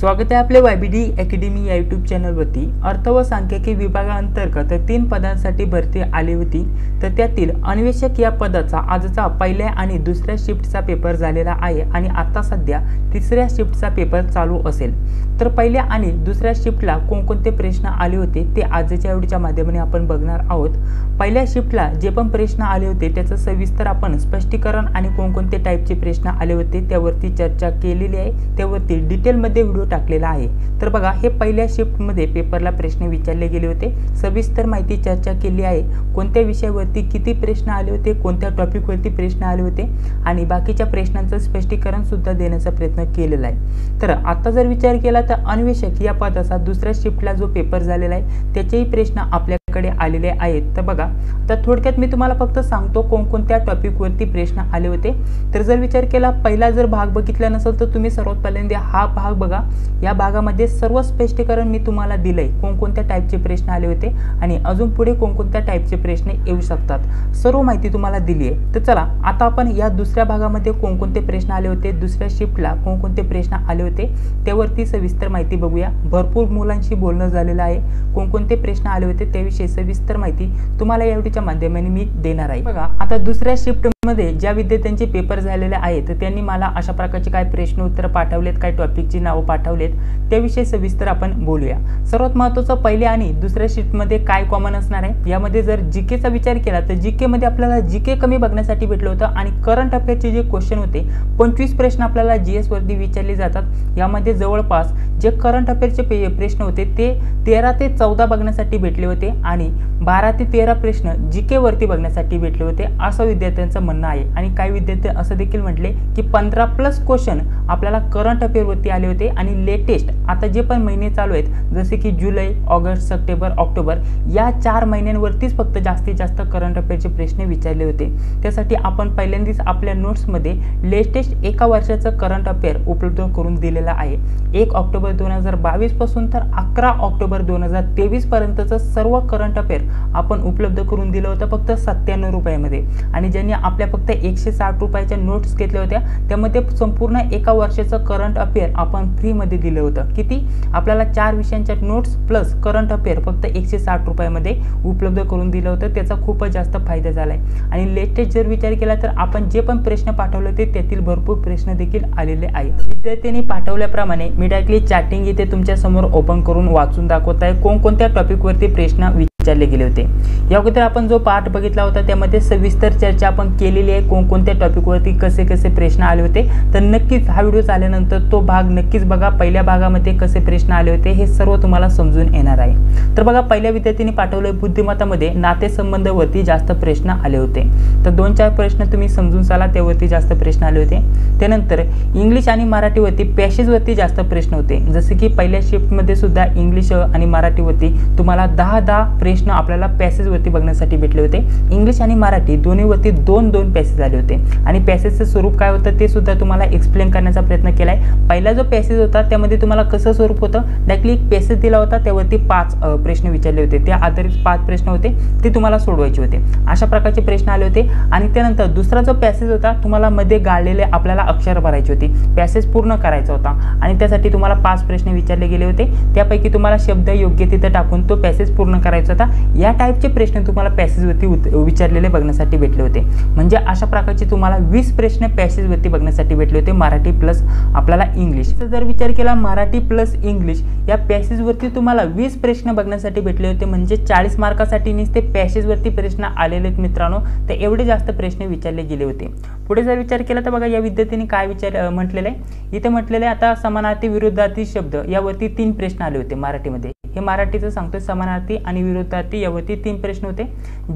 स्वागत आहे आपले YBD Academy या यूट्यूब चॅनलवरती। अर्थ व सांख्यिकी विभागाअंतर्गत 3 पदांसाठी भरती आली होती, तर त्यातील अन्वेषक या पदाचा आजचा पहिल्या आणि दुसऱ्या शिफ्टचा पेपर झालेला आहे आणि आता सध्या तिसऱ्या शिफ्टचा पेपर चालू असेल। तर पहिल्या आणि दुसऱ्या शिफ्टला कोणकोणते प्रश्न आले होते ते आजच्या व्हिडिओच्या माध्यमाने आपण बघणार आहोत। पहिल्या शिफ्टला जे पण प्रश्न आले होते त्याचं सविस्तर आपण स्पष्टीकरण आणि कोणकोणते टाइपचे प्रश्न आले होते त्यावरती चर्चा केलेली आहे, त्यावरती डिटेल मध्ये व्हिडिओ टाकलेला आहे। तर बघा, हे पहिल्या शिफ्ट मध्ये पेपरला प्रश्न विचारले गेले होते, सविस्तर माहिती चर्चा केली आहे, कोणत्या विषयावरती किती प्रश्न आले होते, कोणत्या टॉपिक वरती प्रश्न आले होते आणि बाकीच्या प्रश्नांचं स्पष्टीकरण सुद्धा देण्याचा प्रयत्न केलेला आहे। तर आता जर विचार केला तर अन्वेषक या पदाचा दुसऱ्या शिफ्टला जो पेपर झालेला आहे त्याचेही प्रश्न आपल्याकडे आलेले आहेत। तर बघा, आता थोडक्यात मी तुम्हाला फक्त सांगतो कोणकोणत्या टॉपिक वरती प्रश्न आले होते। तर जर विचार केला, पहिला जर भाग बघितला नसेल तर तुम्ही सर्वात पहिल्यांदा हा भाग बघा, या भागामध्ये सर्व स्पष्टीकरण मी तुम्हाला दिले, कोणकोणत्या टाइपचे प्रश्न आले होते आणि अजून पुढे कोणकोणत्या टाइपचे प्रश्न येऊ शकतात सर्व माहिती तुम्हाला दिली आहे। तर चला आता आपण या दुसऱ्या भागामध्ये कोणकोणते प्रश्न आले होते, दुसऱ्या शिफ्टला कोणकोणते प्रश्न आले होते त्यावरती सविस्तर माहिती बघूया। भरपूर मुलांशी बोलणं झालेलं आहे, कोणकोणते प्रश्न आले होते त्याविषयी सविस्तर माहिती तुम्हाला या व्हिडिओच्या माध्यमाने मी देणार आहे। बघा, आता दुसऱ्या शिफ्ट मध्ये ज्या विद्यार्थ्यांचे पेपर झालेले आहेत त्यांनी मला अशा प्रकारचे काय प्रश्न उत्तर पाठवलेत, काय टॉपिकची नावं पाठवलेत त्याविषयी सविस्तर आपण बोलूया। सर्वात महत्त्वाचं पहिल्या आणि दुसऱ्या शिफ्टमध्ये काय कॉमन असणार आहे, यामध्ये जर जीकेचा विचार केला तर जीकेमध्ये आपल्याला जीके कमी बघण्यासाठी भेटलं होतं आणि करंट अफेअरचे जे क्वेश्चन होते 25 प्रश्न आपल्याला जीएस वरती विचारले जातात। यामध्ये जवळपास जे करंट अफेअरचे प्रश्न होते ते 13 ते 14 बघण्यासाठी भेटले होते आणि 12 ते 13 प्रश्न जीके वरती बघण्यासाठी भेटले होते असं विद्यार्थ्यांचं म्हणणं आहे। आणि काही विद्यार्थी असं देखील म्हटले की 15+ क्वेश्चन आपल्याला करंट अफेअरवरती आले होते आणि लेटेस्ट आता जे पण महिने चालू आहेत जसे की जुलै, ऑगस्ट, सप्टेंबर, ऑक्टोबर या 4 महिन्यांवरतीच फक्त जास्तीत जास्त करंट अफेअरचे प्रश्न विचारले होते। त्यासाठी आपण पहिल्यांदाच आपल्या नोट्समध्ये लेटेस्ट एका वर्षाचं करंट अफेअर उपलब्ध करून दिलेलं आहे। 1 ऑक्टोबर 2022 पासून तर 11 ऑक्टोबर 2023 पर्यंतचं सर्व करंट अफेअर आपण उपलब्ध करून दिलं होतं फक्त 97 रुपयामध्ये आणि ज्यांनी आपल्या फक्त 160 रुपयाच्या नोट्स घेतल्या होत्या त्यामध्ये संपूर्ण एका वर्षाचं करंट अफेअर आपण फ्रीमध्ये दिलं होतं। किती? आपल्याला 4 विषयांच्या नोट्स प्लस करंट अफेअर फक्त 160 रुपयामध्ये उपलब्ध करून दिलं होतं, त्याचा खूपच जास्त फायदा झाला आहे। आणि लेटेस्ट जर विचार केला तर आपण जे पण प्रश्न पाठवले होते त्यातील भरपूर प्रश्न देखील आलेले आहेत। विद्यार्थ्यांनी पाठवल्याप्रमाणे मी डायरेक्टली चॅटिंग इथे तुमच्या समोर ओपन करून वाचून दाखवत आहे कोणकोणत्या टॉपिकवरती प्रश्न विचारले गेले होते। याबद्दल आपण जो पाठ बघितला होता त्यामध्ये सविस्तर चर्चा आपण केलेली आहे, कोणकोणत्या टॉपिकवरती कसे कसे प्रश्न आले होते। तर नक्कीच हा व्हिडिओ झाल्यानंतर तो भाग नक्कीच बघा, पहिल्या भागामध्ये कसे प्रश्न आले होते हे सर्व तुम्हाला समजून येणार आहे। तर बघा, पहिल्या विद्यार्थ्यांनी पाठवले बुद्धिमत्तामध्ये नातेसंबंधावरती जास्त प्रश्न आले होते, तर 2-4 प्रश्न तुम्ही समजून चाला त्यावरती जास्त प्रश्न आले होते। त्यानंतर इंग्लिश आणि मराठीवरती पॅसेजवरती जास्त प्रश्न होते, जसे की पहिल्या शिफ्टमध्ये सुद्धा इंग्लिश आणि मराठीवरती तुम्हाला 10-10 प्रश्न आपल्याला पॅसेजवरती बघण्यासाठी भेटले होते। इंग्लिश आणि मराठी दोन्हीवरती 2-2 पॅसेज आले होते आणि पॅसेजचं स्वरूप काय होतं ते सुद्धा तुम्हाला एक्सप्लेन करण्याचा प्रयत्न केला आहे। पहिला जो पॅसेज होता त्यामध्ये तुम्हाला कसं स्वरूप होतं, डायरेक्टली एक पॅसेज दिला होता त्यावरती 5 प्रश्न विचारले होते, त्या आधारित 5 प्रश्न होते ते तुम्हाला सोडवायचे होते, अशा प्रकारचे प्रश्न आले होते। आणि त्यानंतर दुसरा जो पॅसेज होता तुम्हाला मध्ये गाळलेले आपल्याला अक्षर भरायचे होते, पॅसेज पूर्ण करायचा होता आणि त्यासाठी तुम्हाला 5 प्रश्न विचारले गेले होते, त्यापैकी तुम्हाला शब्द योग्य तिथे टाकून तो पॅसेज पूर्ण करायचा होता। या टाइपचे प्रश्न तुम्हाला पॅसेजवरती विचारलेले बघण्यासाठी भेटले होते, म्हणजे अशा प्रकारचे तुम्हाला 20 प्रश्न पॅसेजवरती बघण्यासाठी भेटले होते, मराठी प्लस आपल्याला इंग्लिश। जर विचार केला मराठी प्लस इंग्लिश या पॅसेजवरती तुम्हाला 20 प्रश्न बघण्यासाठी भेटले होते, म्हणजे 40 मार्कासाठी नुसते पॅसेजवरती प्रश्न आलेले आहेत मित्रांनो, तर एवढे जास्त प्रश्न विचारले गेले होते। पुढे जर विचार केला तर बघा, या विद्यार्थ्यांनी काय विचार म्हटलेलं आहे इथे म्हटलेलं आहे, आता समानार्थी विरुद्धार्थी शब्द यावरती 3 प्रश्न आले होते मराठीमध्ये, हे मराठीचं सांगतो, समानार्थी आणि विरुद्धार्थी यावरती 3 प्रश्न होते।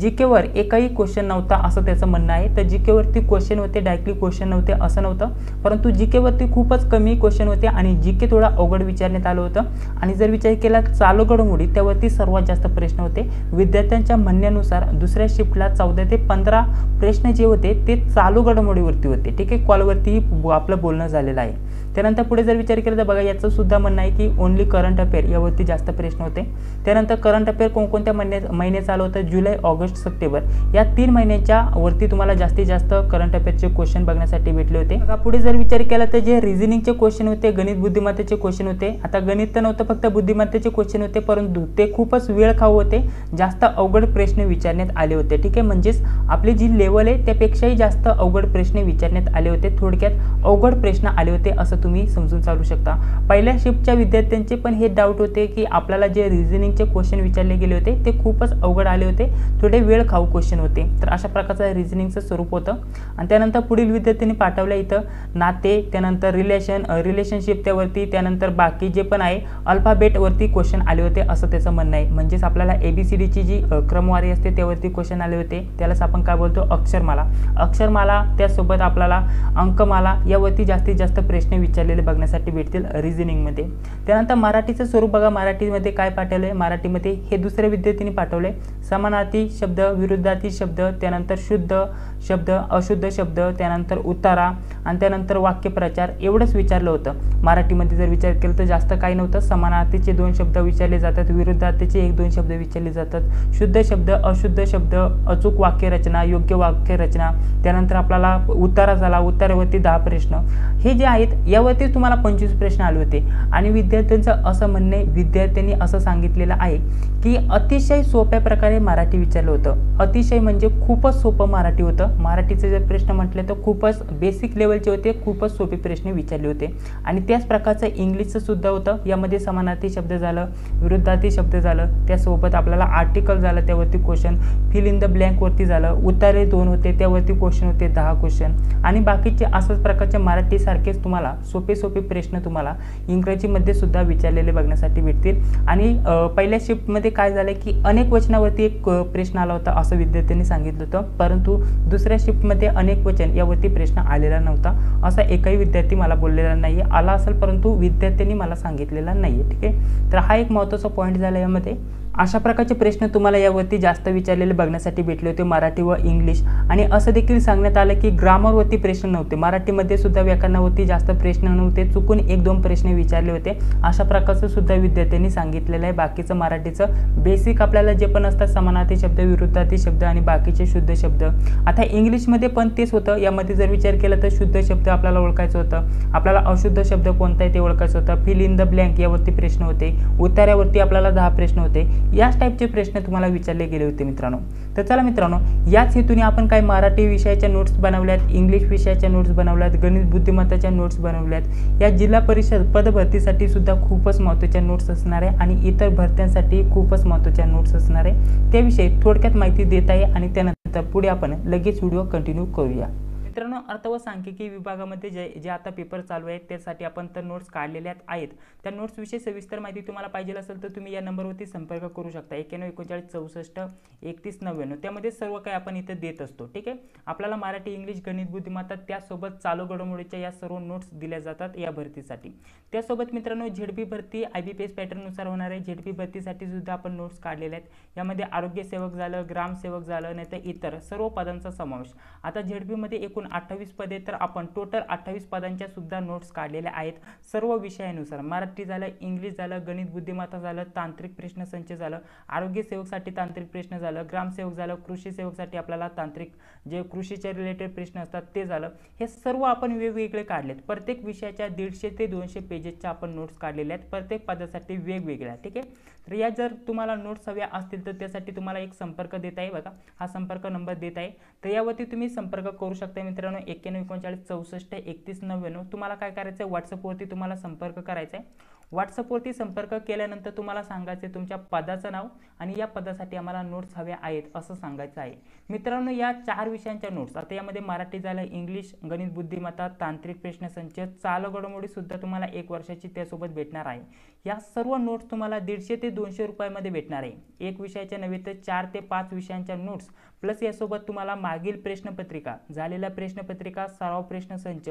जीकेवर एकही क्वेश्चन नव्हता असं त्याचं म्हणणं आहे, तर जीकेवरती क्वेश्चन होते, डायरेक्टली क्वेश्चन नव्हते असं नव्हतं, परंतु जीकेवरती खूपच कमी क्वेश्चन होते आणि जीके थोडा अवघड विचारण्यात आलं होतं। आणि जर विचार केला चालू घडामोडी त्यावरती सर्वात जास्त प्रश्न होते, विद्यार्थ्यांच्या म्हणण्यानुसार दुसऱ्या शिफ्टला 14 ते 15 प्रश्न जे होते ते चालू घडामोडीवरती होते। ठीक आहे, कॉलवरतीही आपलं बोलणं झालेलं आहे। त्यानंतर पुढे जर विचार केला तर बघा याचं सुद्धा म्हणणं आहे की ओनली करंट अफेअर यावरती जास्त प्रश्न होते। त्यानंतर करंट अफेअर कोणकोणत्या महिने चालू होतं, जुलै, ऑगस्ट, सप्टेंबर या तीन महिन्याच्या वरती तुम्हाला जास्तीत जास्त करंट अफेअरचे क्वेश्चन बघण्यासाठी भेटले होते। आता पुढे जर विचार केला तर जे रिझनिंगचे क्वेश्चन होते, गणित बुद्धिमत्तेचे क्वेश्चन होते, आता गणित तर नव्हतं फक्त बुद्धिमत्तेचे क्वेश्चन होते, परंतु ते खूपच वेळ खाऊ होते, जास्त अवघड प्रश्न विचारण्यात आले होते। ठीक आहे, म्हणजेच आपली जी लेवल आहे त्यापेक्षाही जास्त अवघड प्रश्न विचारण्यात आले होते, थोडक्यात अवघड प्रश्न आले होते असं तुम्ही समजून चालू शकता। पहिल्या शिफ्टच्या विद्यार्थ्यांचे पण हे डाऊट होते की आपल्याला जे रिझनिंगचे क्वेश्चन विचारले गेले होते ते खूपच अवघड आले होते, थोडे वेळ खाऊ क्वेश्चन होते। तर अशा प्रकारचं रिझनिंगचं स्वरूप होतं। आणि त्यानंतर पुढील विद्यार्थ्यांनी पाठवल्या इथं नाते, त्यानंतर रिलेशनशिप त्यावरती, त्यानंतर बाकी जे पण आहे अल्फाबेटवरती क्वेश्चन आले होते असं त्याचं म्हणणं आहे। म्हणजेच आपल्याला ABCDची जी क्रमवारी असते त्यावरती क्वेश्चन आले होते, त्यालाच आपण काय बोलतो अक्षरमाला, अक्षरमाला त्यासोबत आपल्याला अंकमाला यावरती जास्तीत जास्त प्रश्न विचारलेले बघण्यासाठी भेटतील रिझनिंगमध्ये। त्यानंतर मराठीचं स्वरूप बघा, मराठीमध्ये काय पाठवलं आहे, मराठीमध्ये हे दुसऱ्या विद्यार्थ्यांनी पाठवले समानार्थी शब्द, विरुद्धार्थी शब्द, त्यानंतर शुद्ध शब्द, अशुद्ध शब्द, त्यानंतर उतारा आणि त्यानंतर वाक्यप्रचार एवढंच विचारलं होतं। मराठीमध्ये जर विचार केला तर जास्त काही नव्हतं, समानार्थीचे दोन शब्द विचारले जातात, विरुद्धार्थीचे एक दोन शब्द विचारले जातात, शुद्ध शब्द, अशुद्ध शब्द, अचूक वाक्यरचना, योग्य वाक्यरचना, त्यानंतर आपल्याला उतारा झाला, उतारावरती 10 प्रश्न हे जे आहेत यावरती तुम्हाला 25 प्रश्न आले होते। आणि विद्यार्थ्यांचं असं म्हणणे, विद्यार्थ्यांनी असं सांगितलेलं आहे की अतिशय सोप्या प्रकारे मराठी विचारलं होतं, अतिशय म्हणजे खूपच सोपं मराठी होतं। मराठीचे जर प्रश्न म्हटले तर खूपच बेसिक लेवलचे होते, खूपच सोपे प्रश्न विचारले होते। आणि त्याच प्रकारचं इंग्लिशचं सुद्धा होतं, यामध्ये समानार्थी शब्द झालं, विरुद्धार्थी शब्द झालं, त्यासोबत आपल्याला आर्टिकल झालं त्यावरती क्वेश्चन, फिल इन द ब्लँकवरती झालं, उतारे 2 होते त्यावरती क्वेश्चन होते 10 क्वेश्चन। आणि बाकीचे अशाच प्रकारचे मराठीसारखेच तुम्हाला सोपे सोपे प्रश्न तुम्हाला इंग्रजीमध्ये सुद्धा विचारलेले बघण्यासाठी भेटतील। आणि पहिल्या शिफ्टमध्ये काय झालं की अनेक वचनावरती एक प्रश्न आला होता असं विद्यार्थ्यांनी सांगितलं होतं, परंतु दुसऱ्या शिफ्टमध्ये अनेक वचन यावरती प्रश्न आलेला नव्हता, असा एकही विद्यार्थी मला बोललेला नाही, आला असेल परंतु विद्यार्थ्यांनी मला सांगितलेला नाही। ठीक आहे, तर हा एक महत्त्वाचा पॉईंट झाला यामध्ये। अशा प्रकारचे प्रश्न तुम्हाला यावरती जास्त विचारलेले बघण्यासाठी भेटले होते, मराठी व इंग्लिश। आणि असं देखील सांगण्यात आलं की ग्रामरवरती प्रश्न नव्हते, मराठीमध्ये सुद्धा व्याकरणावरती जास्त प्रश्न नव्हते, चुकून 1-2 प्रश्न विचारले होते अशा प्रकारचं सुद्धा विद्यार्थ्यांनी सांगितलेलं आहे। बाकीचं मराठीचं बेसिक आपल्याला जे पण असतात समानार्थी शब्द, विरुद्धार्थी शब्द आणि बाकीचे शुद्ध शब्द। आता इंग्लिशमध्ये पण तेच होतं, यामध्ये जर विचार केला तर शुद्ध शब्द आपल्याला ओळखायचं होतं, आपल्याला अशुद्ध शब्द कोणता आहे ते ओळखायचं होतं, फिल इन द ब्लँक यावरती प्रश्न होते, उतार्यावरती आपल्याला 10 प्रश्न होते, याच टाइपचे प्रश्न तुम्हाला विचारले गेले होते मित्रांनो। तर चला मित्रांनो, याच हेतूने आपण काय मराठी विषयाच्या नोट्स बनवल्यात, इंग्लिश विषयाच्या नोट्स बनवल्यात, गणित बुद्धिमत्ताच्या नोट्स बनवल्यात। या जिल्हा परिषद पदभरतीसाठी सुद्धा खूपच महत्त्वाच्या नोट्स असणार आहे आणि इतर भरत्यांसाठी खूपच महत्त्वाच्या नोट्स असणार आहे, त्याविषयी थोडक्यात माहिती देत आहे। आणि त्यानंतर पुढे आपण लगेच व्हिडिओ कंटिन्यू करूया। मित्रांनो, अर्थ व सांख्यिकी विभागामध्ये जे आता पेपर चालू आहेत त्यासाठी आपण तर नोट्स काढलेल्या आहेत, त्या नोट्सविषयी सविस्तर माहिती तुम्हाला पाहिजे असेल तर तुम्ही या नंबरवरती संपर्क करू शकता, 913964613099। त्यामध्ये सर्व काही आपण इथे देत असतो। ठीक आहे, आपल्याला मराठी, इंग्लिश, गणित, बुद्धिमत्ता त्यासोबत चालू घडामोडीच्या या सर्व नोट्स दिल्या जातात या भरतीसाठी। त्यासोबत मित्रांनो, झेडपी भरती IBPS पॅटर्ननुसार होणार आहे, झेडपी भरतीसाठी सुद्धा आपण नोट्स काढलेल्या आहेत, यामध्ये आरोग्यसेवक झालं, ग्रामसेवक झालं, नाहीतर इतर सर्व पदांचा समावेश। आता झेडपीमध्ये 28 पदे, तर आपण टोटल 28 पदांच्या सुद्धा नोट्स काढलेल्या आहेत सर्व विषयानुसार, मराठी झालं, इंग्लिश झालं, गणित बुद्धिमत्ता झालं, तांत्रिक प्रश्न संच झालं, आरोग्य सेवकसाठी तांत्रिक प्रश्न झालं, ग्रामसेवक झालं, कृषी सेवकसाठी आपल्याला तांत्रिक जे कृषीच्या रिलेटेड प्रश्न असतात ते झालं, हे सर्व आपण वेगवेगळे काढलेत। प्रत्येक विषयाच्या 150 ते 200 पेजेसच्या आपण नोट्स काढलेल्या आहेत, प्रत्येक पदासाठी वेगवेगळ्या। ठीक आहे, तर या जर तुम्हाला नोट्स हव्या असतील तर त्यासाठी तुम्हाला एक संपर्क देत आहे, बघा हा संपर्क नंबर देत आहे, तर यावरती तुम्ही संपर्क करू शकता मित्रांनो, 913964613099। तुम्हाला काय करायचं आहे, व्हॉट्सअपवरती तुम्हाला संपर्क करायचा आहे। व्हॉट्सअपवरती संपर्क केल्यानंतर तुम्हाला सांगायचं आहे तुमच्या पदाचं नाव आणि या पदासाठी आम्हाला नोट्स हव्या आहेत असं सांगायचं आहे। मित्रांनो, या 4 विषयांच्या नोट्स, आता यामध्ये मराठी झालं, इंग्लिश, गणित बुद्धिमत्ता, तांत्रिक प्रश्नसंच, चालू घडामोडी सुद्धा तुम्हाला 1 वर्षाची त्यासोबत भेटणार आहे। या सर्व नोट्स तुम्हाला 150 ते 200 रुपयामध्ये भेटणार आहे। एक विषयाच्या नव्हे तर 4 ते 5 विषयांच्या नोट्स प्लस यासोबत तुम्हाला मागील प्रश्नपत्रिका झालेला प्रश्नपत्रिका सराव प्रश्नसंच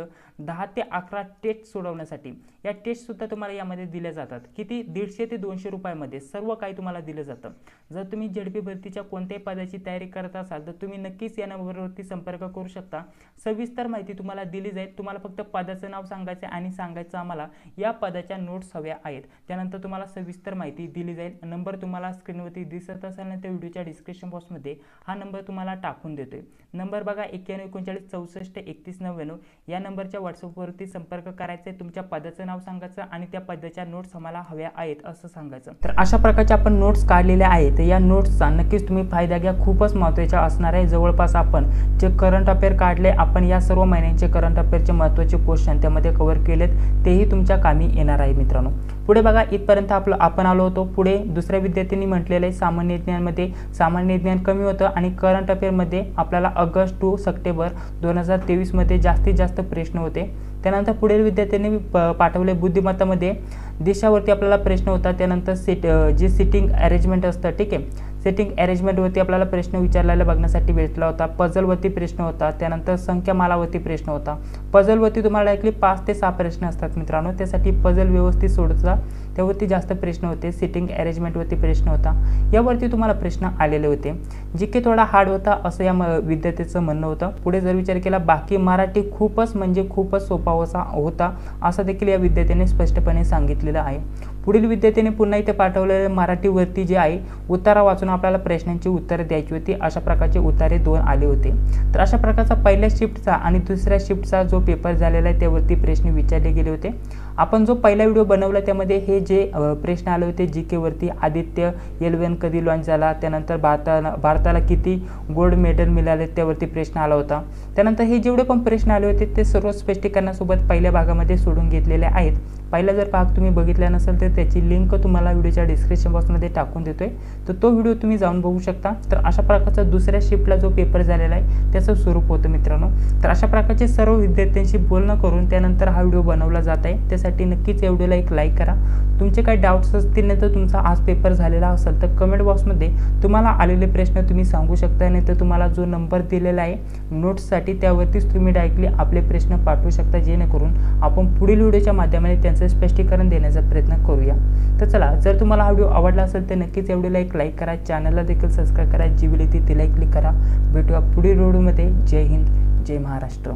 10 ते 11 टेस्ट सोडवण्यासाठी या टेस्ट सुद्धा तुम्हाला यामध्ये दिल्या जातात। किती 150 ते 200 रुपयांमध्ये सर्व काही तुम्हाला दिले जातं। जर तुम्ही झडपी भरतीच्या कोणत्याही पदाची तयारी करत असाल तर तुम्ही नक्कीच या नंबरवरती संपर्क करू शकता। सविस्तर माहिती तुम्हाला दिली जाईल। तुम्हाला फक्त पदाचं नाव सांगायचं आणि सांगायचं आम्हाला या पदाच्या नोट्स हव्या आहेत, त्यानंतर तुम्हाला सविस्तर माहिती दिली जाईल। नंबर तुम्हाला स्क्रीनवरती दिसत असेल ना त्या व्हिडिओच्या डिस्क्रिप्शन बॉक्स मध्ये हा नंबर तुम्हाला टाकून देतोय। नंबर बघा 9139 64 3199 या नंबरच्या WhatsApp वरती संपर्क करायचा आहे। तुमच्या पदाचं नाव सांगायचं आणि त्या पदाच्या नोट्स आम्हाला हव्या आहेत असं सांगायचं। तर अशा प्रकारचे आपण नोट्स काढलेले आहेत। या नोट्सचा नक्कीच तुम्ही फायदा घ्या, खूपच महत्त्वाचा असणार आहे। जवळपास आपण जे करंट अफेअर काढले आपण या सर्व महिन्यांचे करंट अफेअरचे महत्त्वाचे क्वेश्चन त्यामध्ये कव्हर केलेत, तेही तुमच्या कामी येणार आहे मित्रांनो। पुढे बघा इथपर्यंत आपण आलो होतो। पुढे दुसऱ्या विद्यार्थ्यांनी म्हटलेलं आहे सामान्य ज्ञानमध्ये सामान्य ज्ञान कमी होतं आणि करंट अफेअरमध्ये आपल्याला ऑगस्ट टू सप्टेंबर 2023 जास्तीत जास्त प्रश्न होते। त्यानंतर पुढील विद्यार्थ्यांनी पाठवले बुद्धिमत्तामध्ये दिशावरती आपल्याला प्रश्न होता। त्यानंतर जे सिटिंग अरेंजमेंट असतं, ठीक आहे, सेटिंग अरेंजमेंटवरती आपल्याला प्रश्न विचारलेला बघण्यासाठी भेटला होता। पझलवरती प्रश्न होता, त्यानंतर संख्यामालावरती प्रश्न होता। पझलवरती तुम्हाला ऐकली 5 ते 6 प्रश्न असतात मित्रांनो, त्यासाठी पझल व्यवस्थित सोडता त्यावरती जास्त प्रश्न होते। सिटिंग अरेंजमेंटवरती प्रश्न होता, यावरती तुम्हाला प्रश्न आलेले होते। जीके थोडा हार्ड होता असं या विद्यार्थ्याचं म्हणणं होतं। पुढे जर विचार केला बाकी मराठी खूपच म्हणजे खूपच सोपा होता असं देखील या विद्यार्थ्याने स्पष्टपणे सांगितलेलं आहे। पुढील विद्यार्थ्याने पुन्हा इथे पाठवलेले मराठीवरती जे आहे उतारा वाचून आपल्याला प्रश्नांची उत्तरे द्यायची होती। अशा प्रकारचे उतारे 2 आले होते। तर अशा प्रकारचा पहिल्या शिफ्टचा आणि दुसऱ्या शिफ्टचा जो पेपर झालेला आहे त्यावरती प्रश्न विचारले गेले होते। आपण जो पहिला व्हिडिओ बनवला त्यामध्ये हे जे प्रश्न आले होते जीके वरती, आदित्य एल1 कधी लॉन्च झाला, त्यानंतर भारताला किती गोल्ड मेडल मिळाले त्यावरती प्रश्न आला होता। त्यानंतर हे जेवढे पण प्रश्न आले होते ते सर्व स्पष्टीकरणासोबत पहिल्या भागामध्ये सोडून घेतलेले आहेत। पहिला जर भाग तुम्ही बघितला नसेल तर त्याची लिंक तुम्हाला व्हिडिओच्या डिस्क्रिप्शन बॉक्समध्ये टाकून देतोय, तर तो व्हिडिओ तुम्ही जाऊन बघू शकता। तर अशा प्रकारचा दुसऱ्या शिफ्टला जो पेपर झालेला आहे त्याचं स्वरूप होतं मित्रांनो। तर अशा प्रकारचे सर्व विद्यार्थ्यांशी बोलणं करून त्यानंतर हा व्हिडिओ बनवला जात आहे, त्यासाठी नक्कीच या व्हिडिओला एक लाईक करा। तुमचे काही डाउट्स असतील नाही तर तुमचा आज पेपर झालेला असेल तर कमेंट बॉक्समध्ये तुम्हाला आलेले प्रश्न तुम्ही सांगू शकता, नाही तर तुम्हाला जो नंबर दिलेला आहे नोट्ससाठी त्यावरतीच तुम्ही डायरेक्टली आपले प्रश्न पाठवू शकता, जेणेकरून आपण पुढील व्हिडिओच्या माध्यमाने त्यांचं स्पष्टीकरण देण्याचा प्रयत्न करूया। तर चला, जर तुम्हाला हा व्हिडिओ आवडला असेल तर नक्कीच या व्हिडिओला एक लाईक करा, चॅनलला देखील सबस्क्राईब करा, जी व्हिडिओ तिथे लाईक क्लिक करा। भेटूया पुढील व्हिडिओमध्ये। जय हिंद, जय महाराष्ट्र।